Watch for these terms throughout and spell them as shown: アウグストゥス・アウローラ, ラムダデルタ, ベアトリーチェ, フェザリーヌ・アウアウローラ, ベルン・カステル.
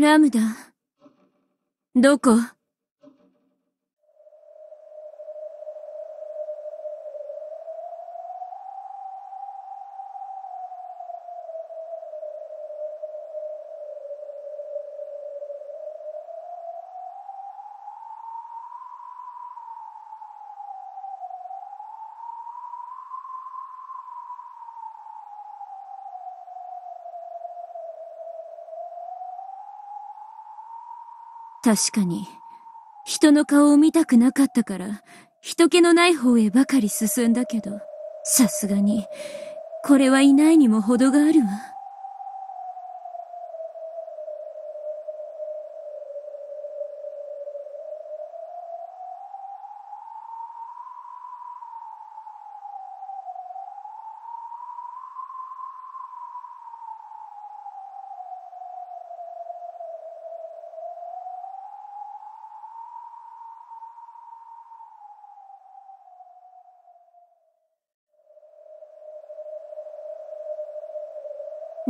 ラムダ、どこ？確かに、人の顔を見たくなかったから、人気のない方へばかり進んだけど、さすがに、これはいないにも程があるわ。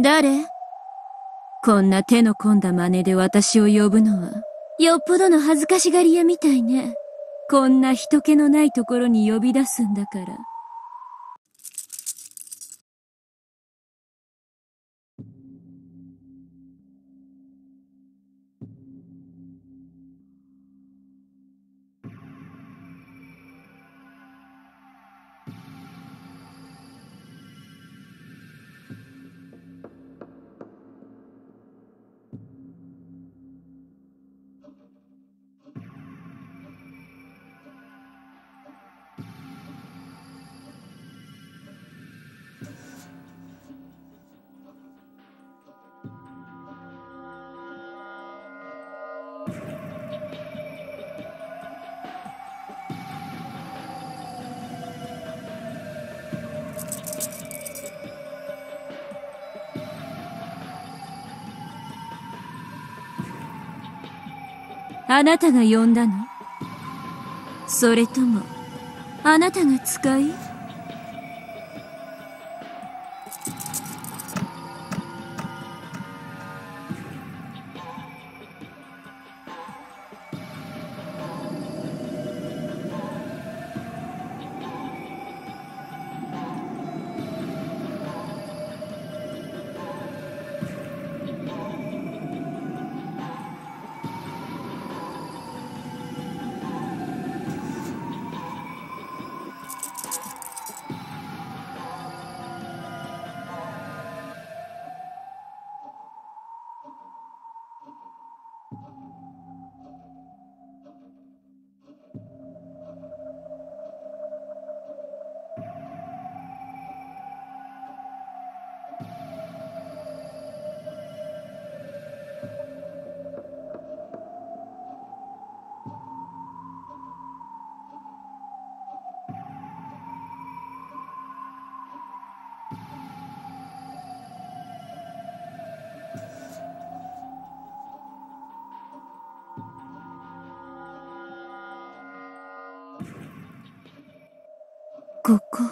誰？こんな手の込んだ真似で私を呼ぶのは、よっぽどの恥ずかしがり屋みたいね。こんな人気のないところに呼び出すんだから。あなたが呼んだの？それとも、あなたが使い？ここ。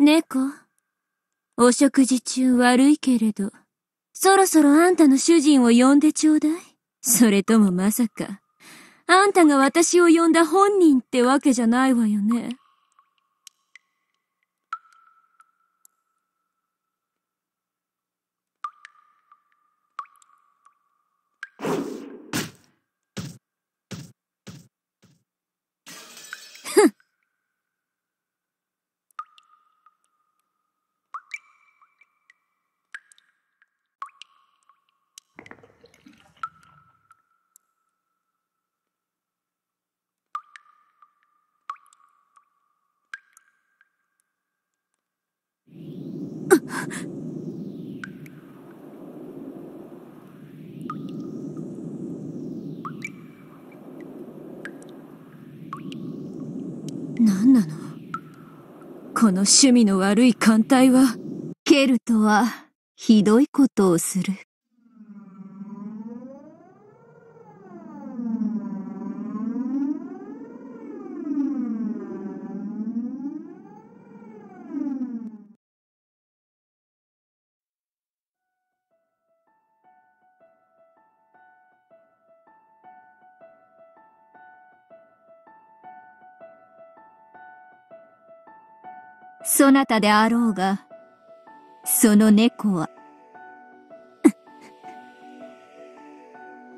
猫、お食事中悪いけれど、そろそろあんたの主人を呼んでちょうだい。それともまさか、あんたが私を呼んだ本人ってわけじゃないわよね。何なのこの趣味の悪い艦隊は。ケルトはひどいことをする。そなたであろうが、その猫は、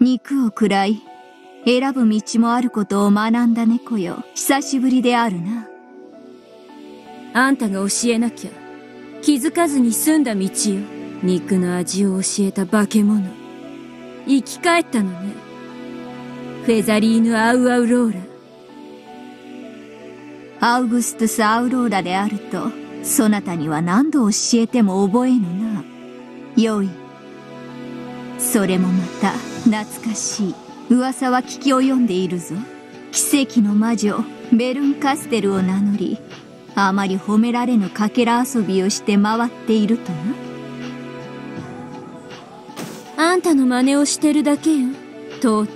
肉を食らい、選ぶ道もあることを学んだ猫よ。久しぶりであるな。あんたが教えなきゃ、気づかずに済んだ道よ。肉の味を教えた化け物。生き返ったのね。フェザリーヌ・アウアウローラ。アウグストゥス・アウローラであると、そなたには何度教えても覚えぬな。よい。それもまた、懐かしい。噂は聞き及んでいるぞ。奇跡の魔女、ベルン・カステルを名乗り、あまり褒められぬかけら遊びをして回っているとな。あんたの真似をしてるだけよ。到底、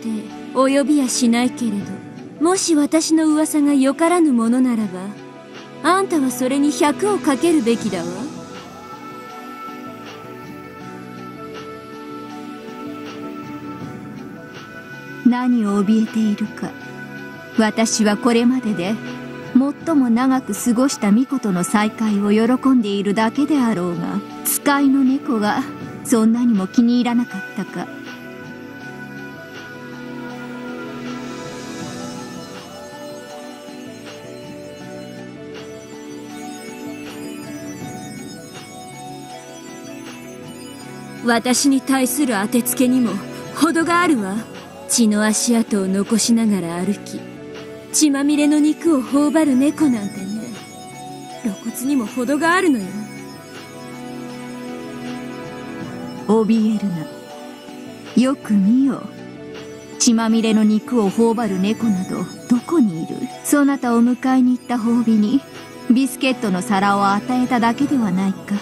及びやしないけれど。もし私の噂がよからぬものならば、あんたはそれに100をかけるべきだわ。何を怯えているか。私はこれまでで最も長く過ごした巫女との再会を喜んでいるだけであろうが、使いの猫がそんなにも気に入らなかったか。私に対する当てつけにも程があるわ。血の足跡を残しながら歩き、血まみれの肉を頬張る猫なんてね。露骨にも程があるのよ。怯えるな。よく見よ。血まみれの肉を頬張る猫などどこにいる。そなたを迎えに行った褒美にビスケットの皿を与えただけではないか。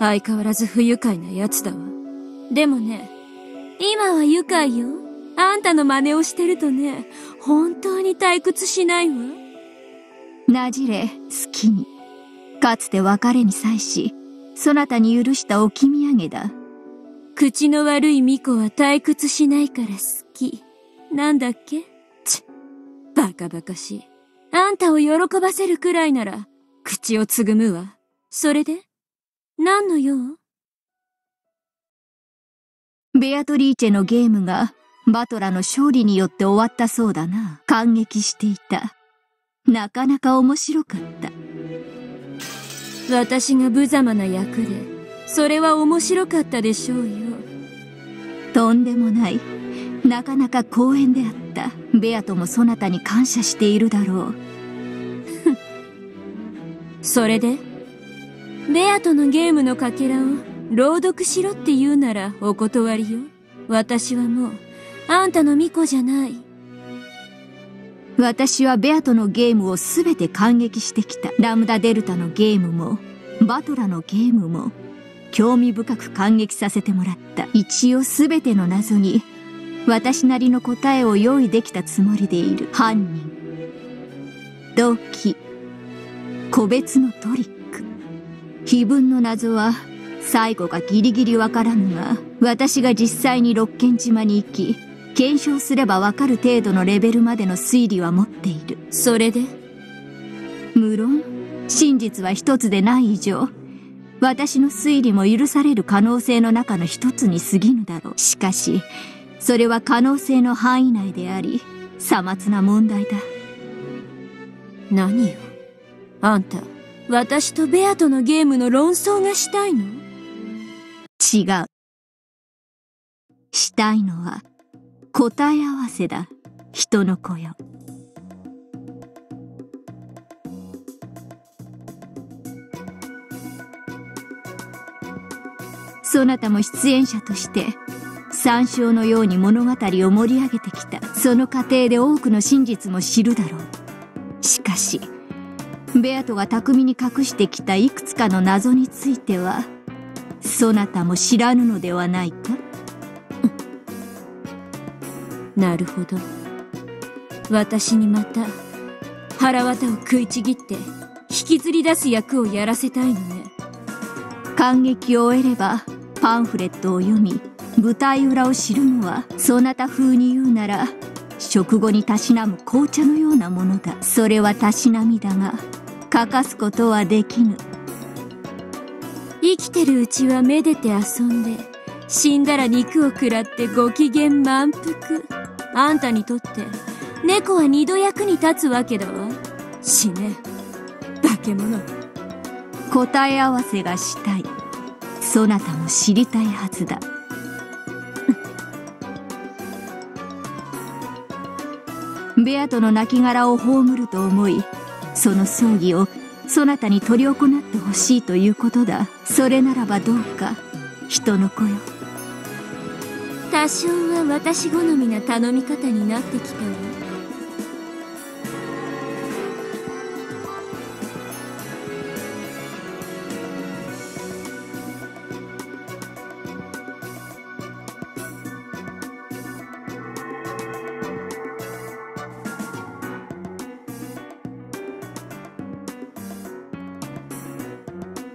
相変わらず不愉快なやつだわ。でもね、今は愉快よ。あんたの真似をしてるとね、本当に退屈しないわ。なじれ、好きに。かつて別れに際し、そなたに許した置き土産だ。口の悪い巫女は退屈しないから好き。なんだっけ？ちっ、バカバカしい。あんたを喜ばせるくらいなら、口をつぐむわ。それで？何の用？ベアトリーチェのゲームがバトラの勝利によって終わったそうだな。感激していた。なかなか面白かった。私が無様な役で、それは面白かったでしょうよ。とんでもない。なかなか光栄であった。ベアトもそなたに感謝しているだろう。それで？ベアトのゲームのかけらを朗読しろって言うならお断りよ。私はもう、あんたの巫女じゃない。私はベアトのゲームをすべて感激してきた。ラムダデルタのゲームも、バトラのゲームも、興味深く感激させてもらった。一応すべての謎に、私なりの答えを用意できたつもりでいる。犯人、動機、個別のトリック。碑文の謎は最後がギリギリわからぬが、私が実際に六軒島に行き検証すればわかる程度のレベルまでの推理は持っている。それで？無論真実は一つでない以上、私の推理も許される可能性の中の一つに過ぎぬだろう。しかしそれは可能性の範囲内であり、さまつな問題だ。何よ、あんた、私とベアとのゲームの論争がしたいの？違う。したいのは答え合わせだ、人の子よ。そなたも出演者として山椒のように物語を盛り上げてきた。その過程で多くの真実も知るだろう。しかしベアトが巧みに隠してきたいくつかの謎についてはそなたも知らぬのではないか？なるほど。私にまた腹渡を食いちぎって引きずり出す役をやらせたいのね。感激を得ればパンフレットを読み舞台裏を知るのは、そなた風に言うなら食後にたしなむ紅茶のようなものだ。それはたしなみだが欠かすことはできぬ。生きてるうちはめでて遊んで、死んだら肉を食らってご機嫌満腹。あんたにとって猫は二度役に立つわけだわ。死ね、化け物。答え合わせがしたい。そなたも知りたいはずだ。ベアトの亡骸を葬ると思い、その葬儀をそなたに執り行ってほしいということだ。それならばどうか、人の子よ。多少は私好みな頼み方になってきたわ。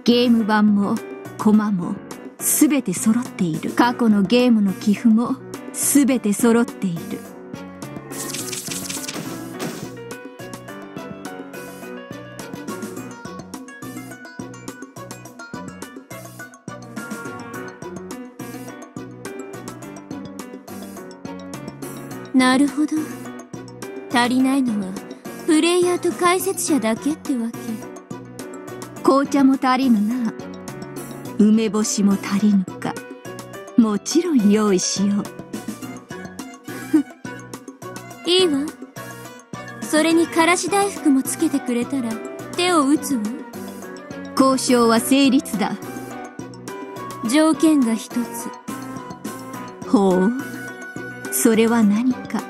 ゲーム版もコマも全て揃っている。過去のゲームの寄付も全て揃っている。なるほど。足りないのはプレイヤーと解説者だけってわけ。紅茶も足りぬな。梅干しも足りぬか。もちろん用意しよう。いいわ。それにからし大福もつけてくれたら手を打つわ。交渉は成立だ。条件が一つ。ほう、それは何か。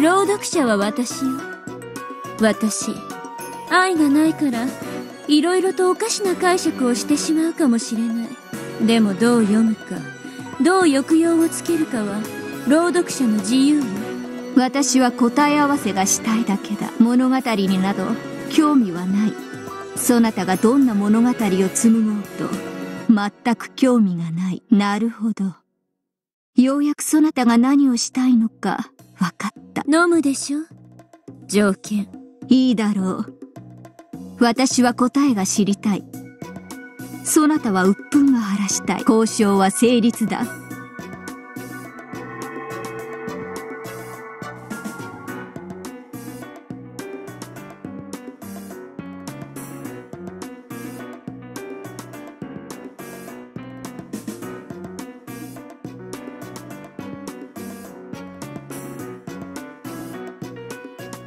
朗読者は私よ。私、愛がないからいろいろとおかしな解釈をしてしまうかもしれない。でもどう読むか、どう抑揚をつけるかは朗読者の自由よ。私は答え合わせがしたいだけだ。物語になど興味はない。そなたがどんな物語を紡ごうと全く興味がない。なるほど。ようやくそなたが何をしたいのか分かった。飲むでしょ。条件いいだろう。私は答えが知りたい。そなたは鬱憤が晴らしたい。交渉は成立だ。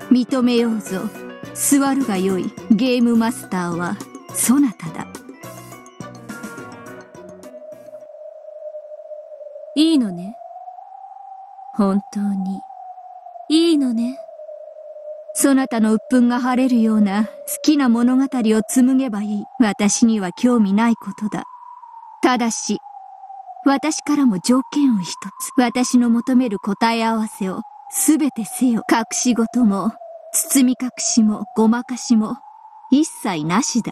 認めようぞ。座るがよい。ゲームマスターはそなただ。いいのね。本当にいいのね。そなたの鬱憤が晴れるような好きな物語を紡げばいい。私には興味ないことだ。ただし私からも条件を一つ。私の求める答え合わせを全てせよ。隠し事も包み隠しもごまかしも一切なしだ。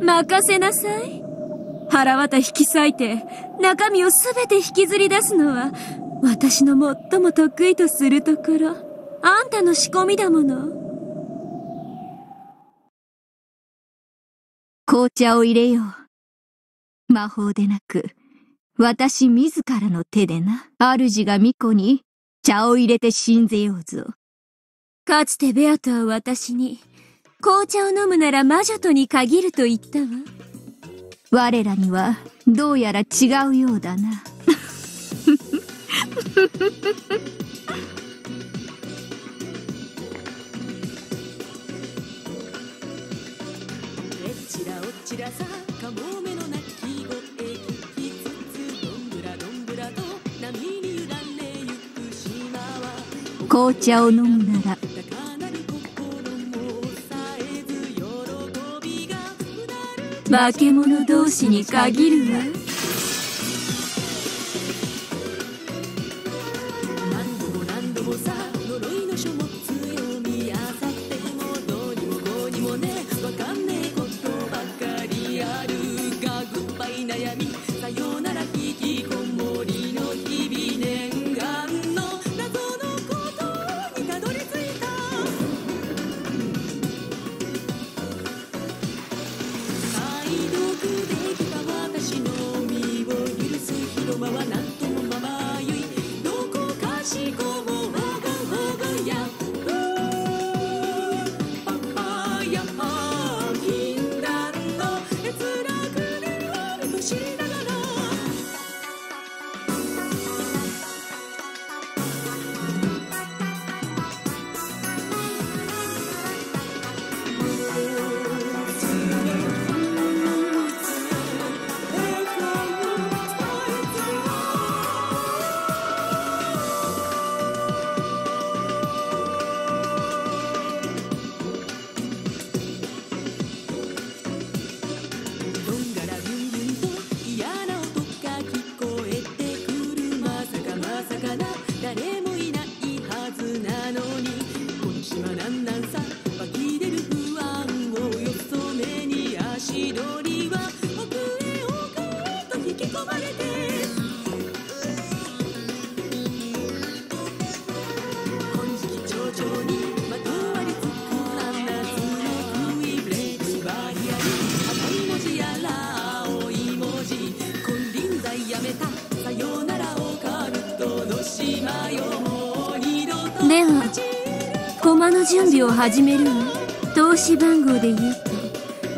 任せなさい。腹渡引き裂いて中身を全て引きずり出すのは私の最も得意とするところ。あんたの仕込みだもの。紅茶を入れよう。魔法でなく私自らの手でな、主が巫女に茶を入れて信ぜようぞ。かつてベアトは私に、紅茶を飲むなら魔女とに限ると言ったわ。我らには、どうやら違うようだな。チラオチラさカモメの鳴き声聞きつつどんぶらどんぶらと波に揺られゆく島は紅茶を飲むなら高鳴る心も抑えず喜びが化け物同士に限るわ。何度も何度もさ呪いの書物を見あさってもどうにもこうにもねわかんねえ悩みさよなら引きこもりの日々念願の謎のことにたどり着いた解読できた私の身を許す広間はなんともまばゆいどこかしこもわがほぐやパパや禁断のやつら知りながら誰もいないはずなのにこの島なんなんさ湧き出る不安をよくそめに足取りは奥へ奥へと引き込まれて金色蝶々にまとわりつくあんなスモークイブレイクバリアに赤い文字やら青い文字金輪際やめたさよならをかるでは駒の準備を始めるわ。投資番号で言う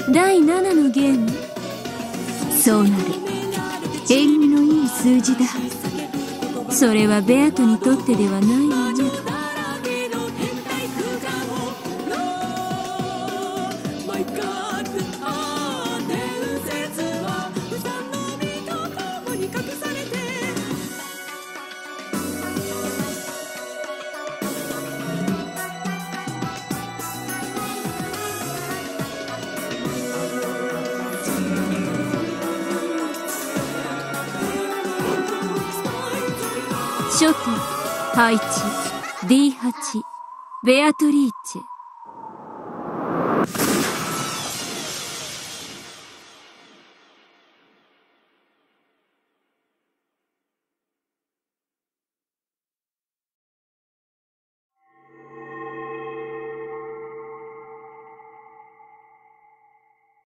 と第7のゲーム。そうなる。縁起のいい数字だ。それはベアトにとってではないわね。初手配置 D8 ベアトリーチェ。